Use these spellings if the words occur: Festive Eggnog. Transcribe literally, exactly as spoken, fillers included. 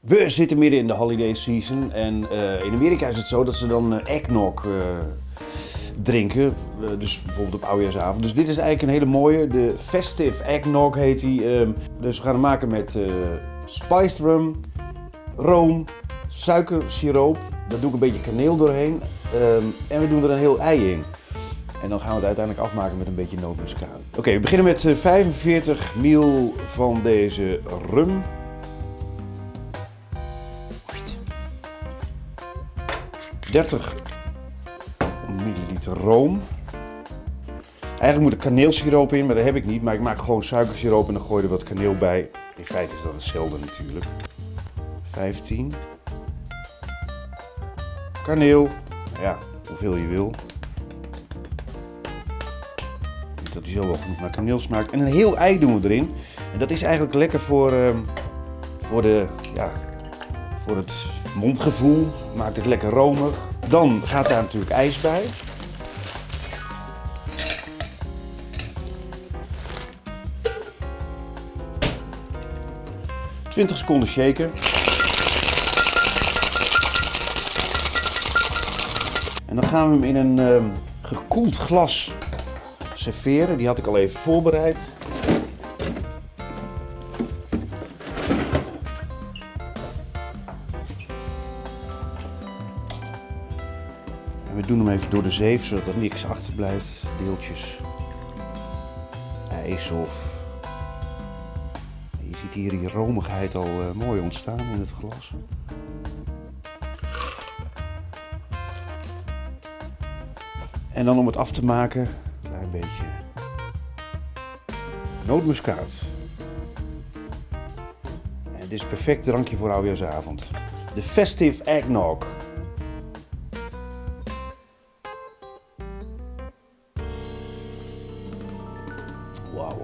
We zitten midden in de holiday season en uh, in Amerika is het zo dat ze dan uh, eggnog uh, drinken, uh, dus bijvoorbeeld op oudejaarsavond. Dus dit is eigenlijk een hele mooie, de Festive Eggnog heet die. Um, dus we gaan hem maken met uh, spiced rum, room, suikersiroop, daar doe ik een beetje kaneel doorheen um, en we doen er een heel ei in. En dan gaan we het uiteindelijk afmaken met een beetje nootmuskaat. Oké, okay, we beginnen met vijfenveertig milliliter van deze rum. dertig milliliter room. Eigenlijk moet er kaneelsiroop in, maar dat heb ik niet. Maar ik maak gewoon suikersiroop en dan gooi er wat kaneel bij. In feite is dat hetzelfde natuurlijk. vijftien. Kaneel. Ja, hoeveel je wil. Ik denk dat die zo wel goed naar kaneel smaakt. En een heel ei doen we erin. En dat is eigenlijk lekker voor, um, voor de... Ja, voor het mondgevoel, maakt het lekker romig. Dan gaat daar natuurlijk ijs bij. twintig seconden shaken. En dan gaan we hem in een um, gekoeld glas serveren. Die had ik al even voorbereid. We doen hem even door de zeef, zodat er niks achterblijft. Deeltjes, ijs of... Je ziet hier die romigheid al uh, mooi ontstaan in het glas. En dan om het af te maken, een klein beetje nootmuskaat. En dit is een perfect drankje voor oudejaarsavond. De Festive Eggnog. Wow.